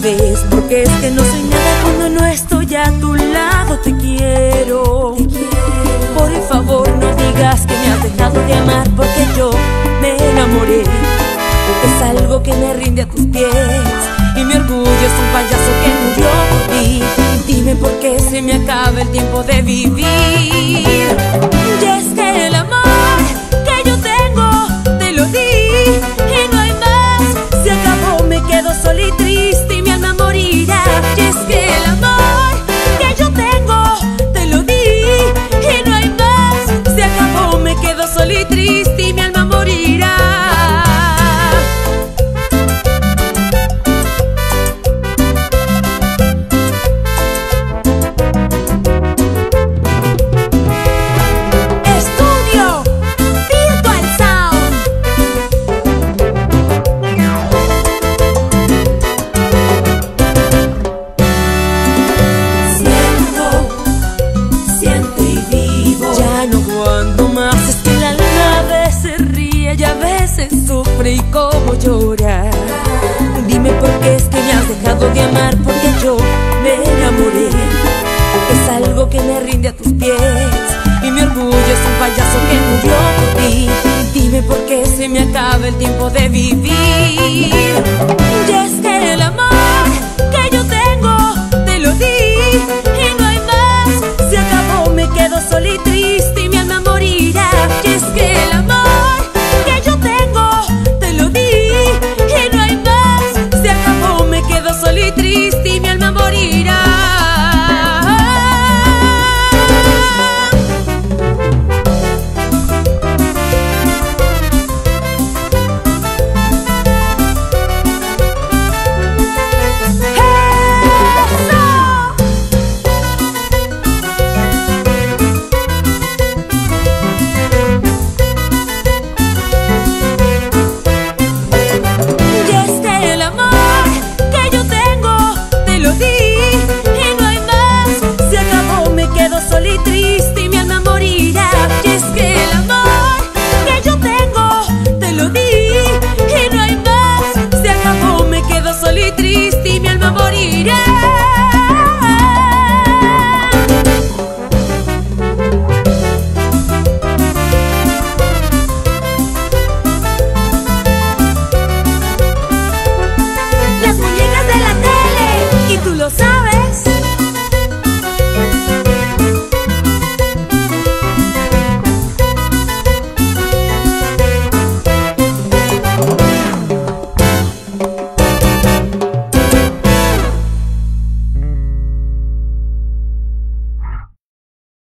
vez, porque es que no soy nada cuando no estoy a tu lado. Te quiero, te quiero. Por favor, no digas que me has dejado de amar, porque yo me enamoré. Es algo que me rinde a tus pies y mi orgullo es un payaso que murió por ti. Dime por qué se me acaba el tiempo de vivir. Y es que el amor que yo tengo te lo di y no hay más. Se acabó, me quedo sola y triste y mi alma morirá. Y es que el amor que yo tengo te lo di y no hay más. Se acabó, me quedo sola y triste y mi alma morirá. Y cómo llorar. Dime por qué es que me has dejado de amar, porque yo me enamoré. Es algo que me rinde a tus pies y mi orgullo es un payaso que murió por ti. Dime por qué se me acaba el tiempo de vivir.